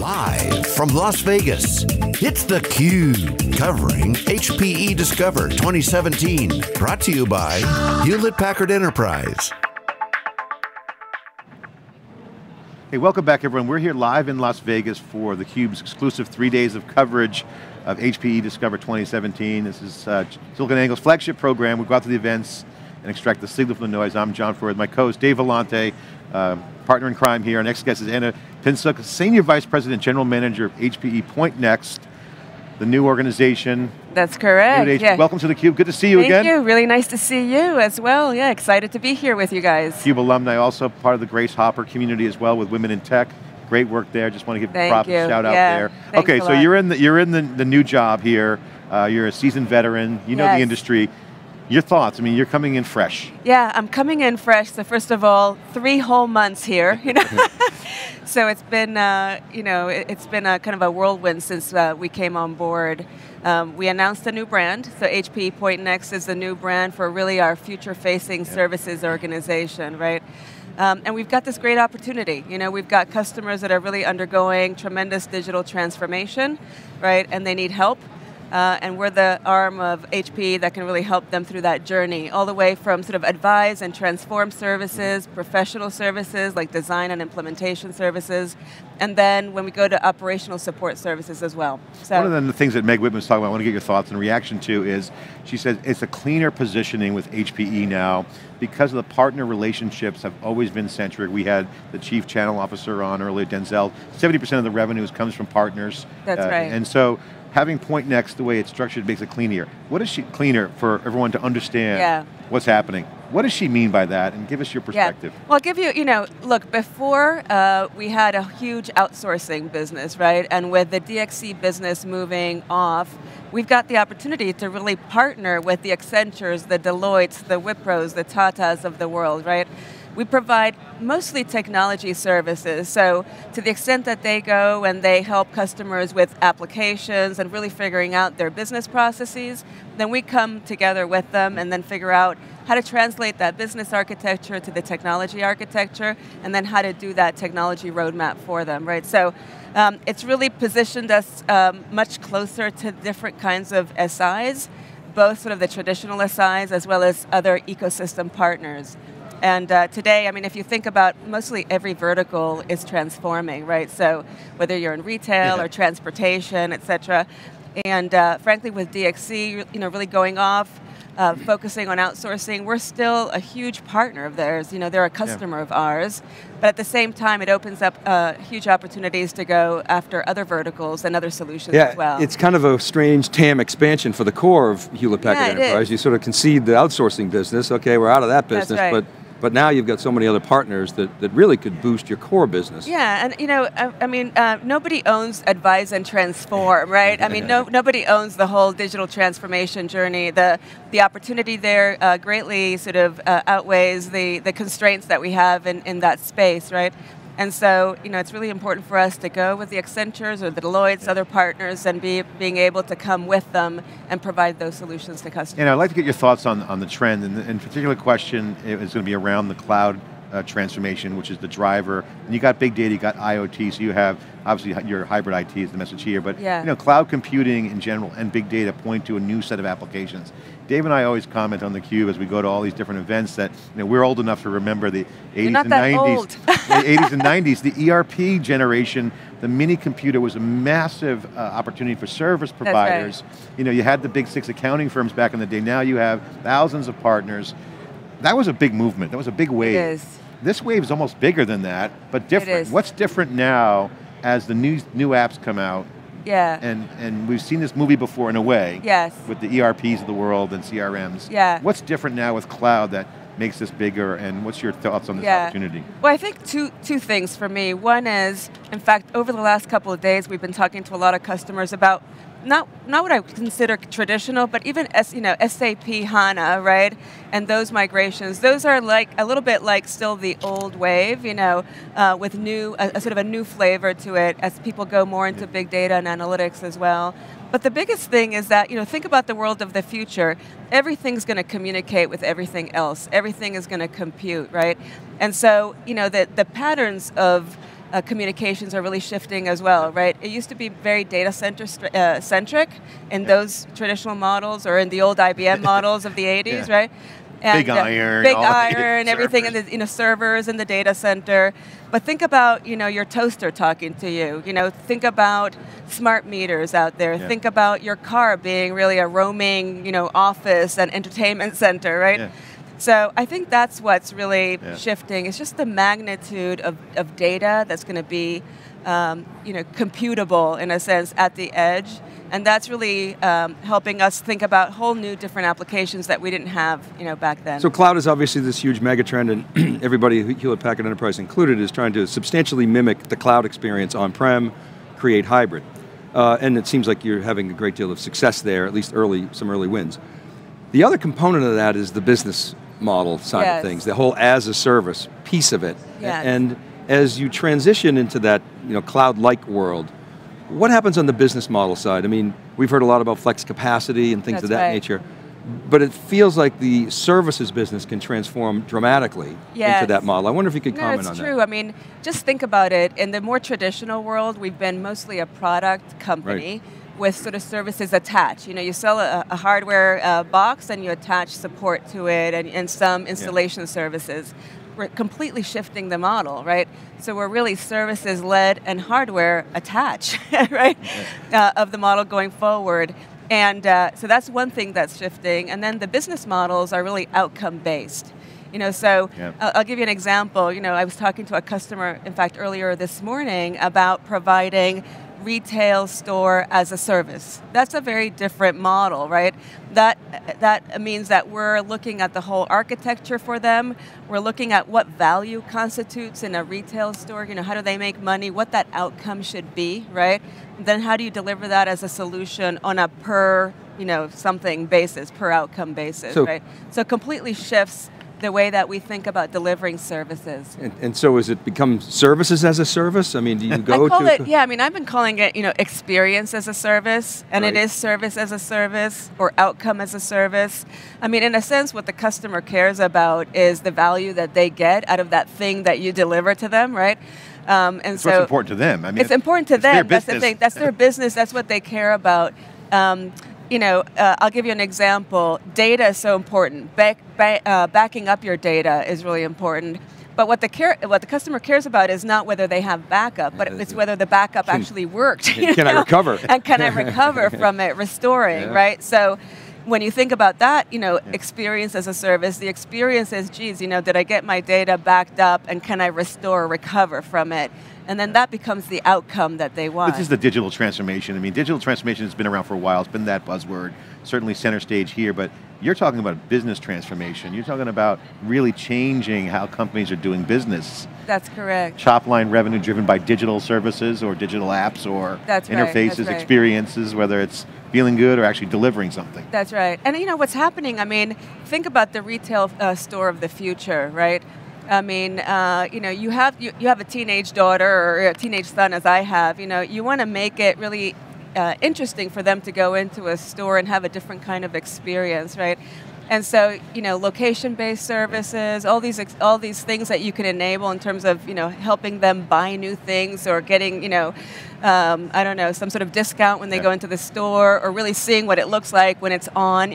Live from Las Vegas, it's theCUBE, covering HPE Discover 2017. Brought to you by Hewlett-Packard Enterprise. Hey, welcome back everyone. We're here live in Las Vegas for theCUBE's exclusive 3 days of coverage of HPE Discover 2017. This is SiliconANGLE's flagship program. We go out to the events and extract the signal from the noise. I'm John Furrier, my co-host Dave Vellante, partner in crime here. Our next guest is Anna Pinczuk, Senior Vice President, General Manager of HPE Pointnext, the new organization. That's correct. Yeah. Welcome to theCUBE, good to see you again. Thank you, really nice to see you as well. Yeah, excited to be here with you guys. CUBE alumni, also part of the Grace Hopper community as well with Women in Tech. Great work there, just want to give a shout out there. Okay, so you're in the new job here. You're a seasoned veteran, you know the industry. Your thoughts, I mean, you're coming in fresh. Yeah, I'm coming in fresh, so first of all, 3 whole months here, you know. So it's been, you know, it's been a kind of a whirlwind since we came on board. We announced a new brand, so HPE Pointnext is the new brand for really our future-facing services organization, right? And we've got this great opportunity. You know, we've got customers that are really undergoing tremendous digital transformation, right, and they need help. And we're the arm of HPE that can really help them through that journey, all the way from sort of advise and transform services, professional services like design and implementation services, and then when we go to operational support services as well. So one of the things that Meg Whitman was talking about, I want to get your thoughts and reaction to, is she says it's a cleaner positioning with HPE now because of the partner relationships have always been centric. We had the chief channel officer on earlier, Denzel. 70% of the revenues comes from partners. That's right. And so, having Pointnext, the way it's structured, makes it cleaner. What is she cleaner for everyone to understand what's happening? What does she mean by that? And give us your perspective. Yeah. Well, I'll give you, you know, look, before we had a huge outsourcing business, right? And with the DXC business moving off, we've got the opportunity to really partner with the Accentures, the Deloittes, the Wipros, the Tatas of the world, right? We provide mostly technology services, so to the extent that they go and they help customers with applications and really figuring out their business processes, then we come together with them and then figure out how to translate that business architecture to the technology architecture, and then how to do that technology roadmap for them, right? So it's really positioned us much closer to different kinds of SIs, both sort of the traditional SIs as well as other ecosystem partners. And today, I mean, if you think about mostly every vertical is transforming, right? So whether you're in retail or transportation, et cetera. And frankly, with DXC, you know, really going off, focusing on outsourcing, we're still a huge partner of theirs. You know, they're a customer of ours. But at the same time, it opens up huge opportunities to go after other verticals and other solutions as well. Yeah, it's kind of a strange TAM expansion for the core of Hewlett-Packard Enterprise. You sort of concede the outsourcing business. Okay, we're out of that business. That's right. But now you've got so many other partners that really could boost your core business. Yeah, and you know, I mean, nobody owns advise and transform, right? I mean, nobody owns the whole digital transformation journey. The opportunity there greatly sort of outweighs the constraints that we have in that space, right? And so, you know, it's really important for us to go with the Accentures or the Deloittes, other partners, and being able to come with them and provide those solutions to customers. And I'd like to get your thoughts on the trend, and particular question is going to be around the cloud transformation, which is the driver. And you got big data, you got IoT, so you have, obviously your hybrid IT is the message here, but you know, cloud computing in general and big data point to a new set of applications. Dave and I always comment on theCUBE as we go to all these different events that, you know, we're old enough to remember the 80s and 90s. The 80s and 90s, the ERP generation, the mini computer was a massive opportunity for service providers. Right. You know, you had the big 6 accounting firms back in the day, now you have thousands of partners. That was a big movement, that was a big wave. It is. This wave is almost bigger than that, but different. What's different now as the new apps come out? Yeah. And we've seen this movie before in a way. Yes. With the ERPs of the world and CRMs. Yeah. What's different now with cloud that makes this bigger, and what's your thoughts on this opportunity? Well, I think two things for me. One is, in fact, over the last couple of days, we've been talking to a lot of customers about not what I would consider traditional, but even SAP HANA, right? And those migrations, those are like a little bit like still the old wave, you know, with a sort of a new flavor to it as people go more into big data and analytics as well. But the biggest thing is that, you know, think about the world of the future. Everything's going to communicate with everything else. Everything is going to compute, right? And so, you know, the patterns of communications are really shifting as well, right? It used to be very data center centric in those traditional models or in the old IBM models of the 80s, right? And big iron, everything in the servers in the data center. But think about your toaster talking to you. Think about smart meters out there. Yeah. Think about your car being really a roaming office and entertainment center, right? Yeah. So I think that's what's really shifting. It's just the magnitude of data that's going to be computable in a sense at the edge. And that's really helping us think about whole new different applications that we didn't have back then. So cloud is obviously this huge megatrend, and everybody, Hewlett Packard Enterprise included, is trying to substantially mimic the cloud experience on-prem, create hybrid. And it seems like you're having a great deal of success there, at least some early wins. The other component of that is the business model side of things, the whole as a service piece of it. Yes. And as you transition into that cloud-like world, what happens on the business model side? I mean, we've heard a lot about flex capacity and things of that nature, but it feels like the services business can transform dramatically into that model. I wonder if you could comment on that. No, it's true. I mean, just think about it. In the more traditional world, we've been mostly a product company with sort of services attached. You sell a hardware box and you attach support to it and some installation services. We're completely shifting the model, right? So we're really services-led and hardware attached, right? Of the model going forward. And so that's one thing that's shifting. And then the business models are really outcome-based. I'll give you an example. I was talking to a customer, in fact, earlier this morning about providing retail store as a service. That's a very different model, right? That means that we're looking at the whole architecture for them. We're looking at what value constitutes in a retail store. How do they make money? What that outcome should be, right? And then how do you deliver that as a solution on a per, something basis, per outcome basis, right? So completely shifts the way that we think about delivering services. And so has it become services as a service? I mean, do you go I've been calling it, experience as a service, and it is service as a service, or outcome as a service. I mean, in a sense, what the customer cares about is the value that they get out of that thing that you deliver to them, right? So it's important to them. I mean, it's important to them, that's the thing. That's their business, that's what they care about. I'll give you an example. Data is so important. Backing up your data is really important. But what the customer cares about is not whether they have backup, but it's whether the backup actually worked. Can I recover? And can I recover from it, restoring, right? So when you think about that, experience as a service, the experience is, geez, did I get my data backed up and can I restore or recover from it? And then that becomes the outcome that they want. This is the digital transformation. I mean, digital transformation has been around for a while. It's been that buzzword, certainly center stage here, but you're talking about business transformation. You're talking about really changing how companies are doing business. That's correct. Top line revenue driven by digital services or digital apps or interfaces, experiences, whether it's feeling good or actually delivering something. That's right. And what's happening, I mean, think about the retail store of the future, right? I mean, you have a teenage daughter or a teenage son, as I have. You want to make it really interesting for them to go into a store and have a different kind of experience, right? And so, location-based services, all these things that you can enable in terms of helping them buy new things or getting I don't know, some sort of discount when they go into the store, or really seeing what it looks like when it's on,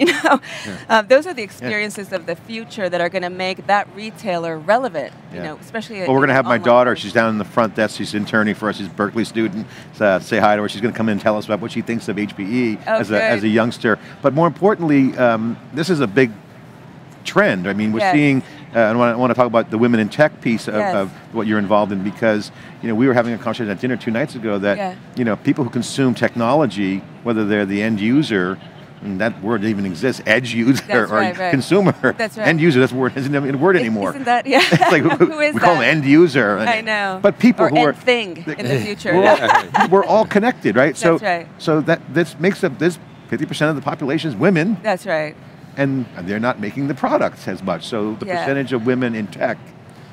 Those are the experiences of the future that are going to make that retailer relevant, especially we're going to have my daughter, she's down in the front desk, she's interning for us, she's a Berkeley student, say hi to her, she's going to come in and tell us about what she thinks of HPE as a youngster. But more importantly, this is a big trend. I mean, we're seeing, and I want to talk about the women in tech piece of what you're involved in, because we were having a conversation at dinner 2 nights ago that people who consume technology, whether they're the end user, and that word even exists, edge user consumer. That's right. End user, that's word isn't a word anymore. Isn't that, it's like, who is we call that? An end user. I know. But people or who end are thing in the future. We're all connected, right? So this makes up this 50% of the population is women. That's right. And they're not making the products as much, so the percentage of women in tech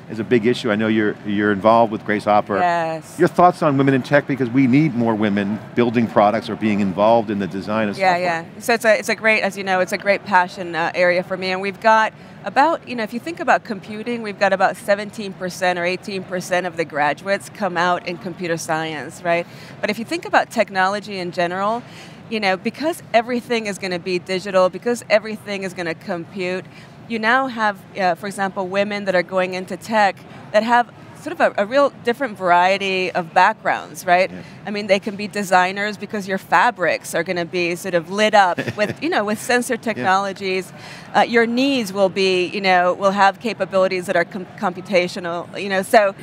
is a big issue. I know you're involved with Grace Hopper. Yes. Your thoughts on women in tech, because we need more women building products or being involved in the design of software. Yeah, yeah. So it's a great, as you know, it's a great passion area for me. And we've got about, you know, if you think about computing, we've got about 17% or 18% of the graduates come out in computer science, right? But if you think about technology in general, you know, because everything is going to be digital, because everything is going to compute, you now have, for example, women that are going into tech that have sort of a real different variety of backgrounds, right? Yeah. I mean, they can be designers because your fabrics are going to be sort of lit up with, you know, with sensor technologies. Yeah. Your knees will be, you know, will have capabilities that are computational, you know, so.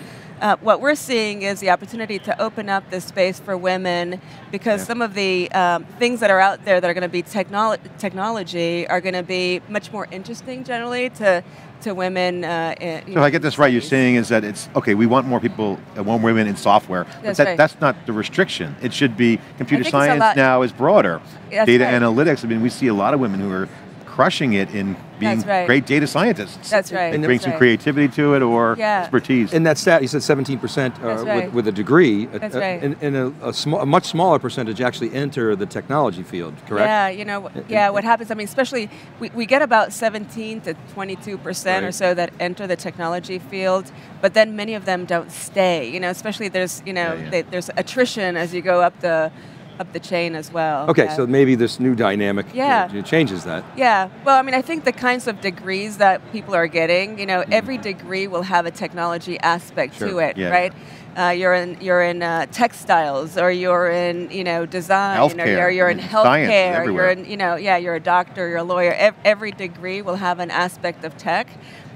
What we're seeing is the opportunity to open up this space for women because some of the things that are out there that are going to be technology are going to be much more interesting generally to women. So if I get this right, you're saying is that it's, okay, we want more people, more women in software, but that's not the restriction. It should be, computer science now is broader. Data analytics, I mean, we see a lot of women who are crushing it in being great data scientists. That's right. And bring some creativity to it or expertise. And that stat, you said 17% with a degree, and a much smaller percentage actually enter the technology field, correct? Yeah, you know, what happens, I mean, especially, we get about 17 to 22% or so that enter the technology field, but then many of them don't stay, you know, especially there's, you know, there's attrition as you go up the chain as well. Okay, so maybe this new dynamic changes that. Yeah, well, I mean, I think the kinds of degrees that people are getting, you know, every degree will have a technology aspect to it, right? You're in textiles, or you're in, you know, design, healthcare, or you're in healthcare, or you're in, you know, you're a doctor, you're a lawyer. Every degree will have an aspect of tech.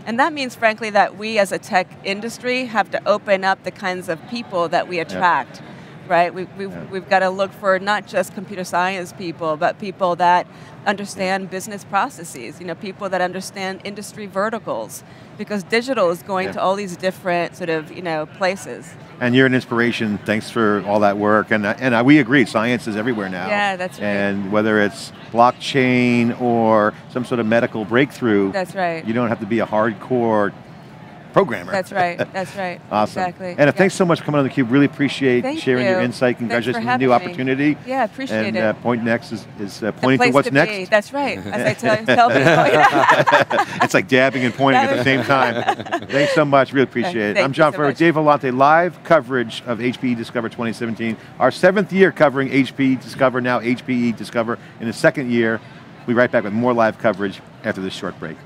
And that means, frankly, that we as a tech industry have to open up the kinds of people that we attract. Right, we've got to look for not just computer science people, but people that understand business processes, you know, people that understand industry verticals, because digital is going to all these different sort of, you know, places. And you're an inspiration, thanks for all that work, and we agree, science is everywhere now. Yeah, that's right. And whether it's blockchain or some sort of medical breakthrough, you don't have to be a hardcore programmer. That's right, that's right. Awesome. Exactly. And thanks so much for coming on theCUBE. Really appreciate sharing your insight. Congratulations on the new opportunity. Yeah, appreciate it. And Pointnext is pointing to what's next. That's right, as I tell people. It's like dabbing and pointing at the same time. Thanks so much, really appreciate it. I'm John Furrier, Dave Vellante, live coverage of HPE Discover 2017. Our 7th year covering HPE Discover, now HPE Discover in the 2nd year. We'll be right back with more live coverage after this short break.